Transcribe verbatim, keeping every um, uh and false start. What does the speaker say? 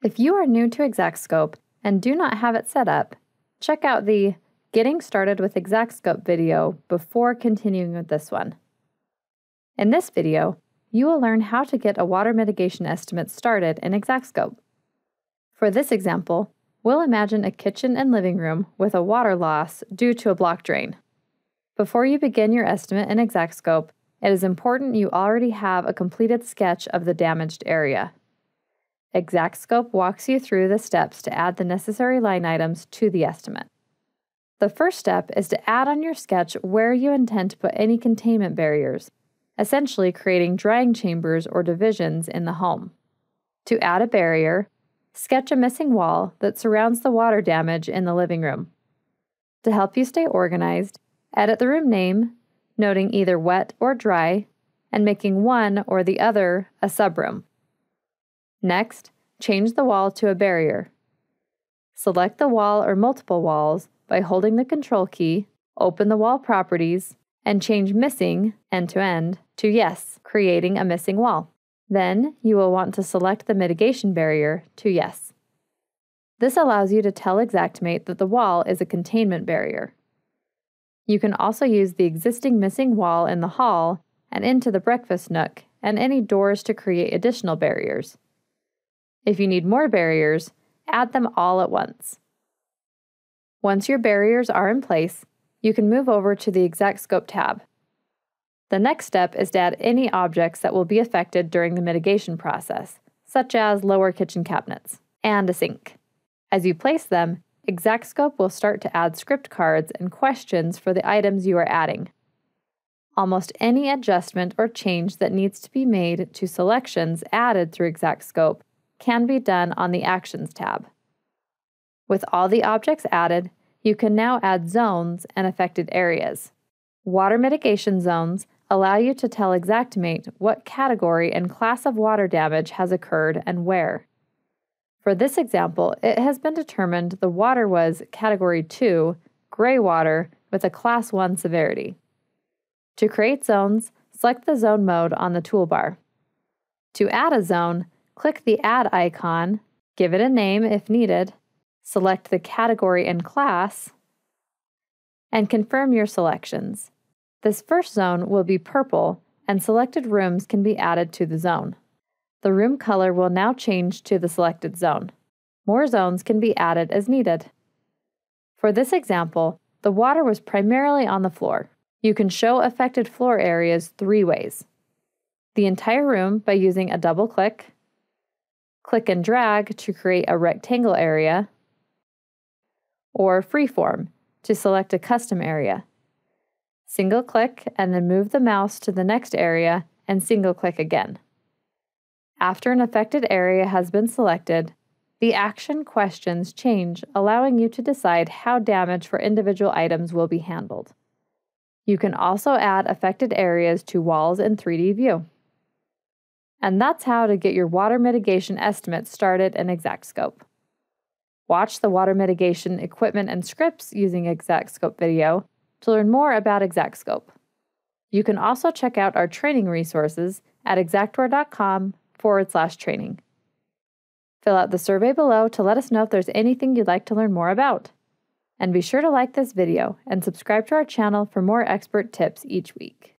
If you are new to Xactscope and do not have it set up, check out the Getting Started with Xactscope video before continuing with this one. In this video, you will learn how to get a water mitigation estimate started in Xactscope. For this example, we'll imagine a kitchen and living room with a water loss due to a block drain. Before you begin your estimate in Xactscope, it is important you already have a completed sketch of the damaged area. Xactscope walks you through the steps to add the necessary line items to the estimate. The first step is to add on your sketch where you intend to put any containment barriers, essentially creating drying chambers or divisions in the home. To add a barrier, sketch a missing wall that surrounds the water damage in the living room. To help you stay organized, edit the room name, noting either wet or dry, and making one or the other a subroom. Next, change the wall to a barrier. Select the wall or multiple walls by holding the Control key, open the wall properties, and change missing, end-to-end, to yes, creating a missing wall. Then, you will want to select the mitigation barrier to yes. This allows you to tell Xactmate that the wall is a containment barrier. You can also use the existing missing wall in the hall and into the breakfast nook and any doors to create additional barriers. If you need more barriers, add them all at once. Once your barriers are in place, you can move over to the Xactscope tab. The next step is to add any objects that will be affected during the mitigation process, such as lower kitchen cabinets and a sink. As you place them, Xactscope will start to add script cards and questions for the items you are adding. Almost any adjustment or change that needs to be made to selections added through Xactscope can be done on the Actions tab. With all the objects added, you can now add zones and affected areas. Water mitigation zones allow you to tell Xactmate what category and class of water damage has occurred and where. For this example, it has been determined the water was Category two, gray water, with a Class one severity. To create zones, select the Zone mode on the toolbar. To add a zone, click the Add icon, give it a name if needed, select the category and class, and confirm your selections. This first zone will be purple, and selected rooms can be added to the zone. The room color will now change to the selected zone. More zones can be added as needed. For this example, the water was primarily on the floor. You can show affected floor areas three ways. The entire room by using a double click, click and drag to create a rectangle area, or freeform to select a custom area. Single click and then move the mouse to the next area and single click again. After an affected area has been selected, the action questions change, allowing you to decide how damage for individual items will be handled. You can also add affected areas to walls in three D view. And that's how to get your water mitigation estimate started in Xactscope. Watch the water mitigation equipment and scripts using Xactscope video to learn more about Xactscope. You can also check out our training resources at xactware.com forward slash training. Fill out the survey below to let us know if there's anything you'd like to learn more about. And be sure to like this video and subscribe to our channel for more expert tips each week.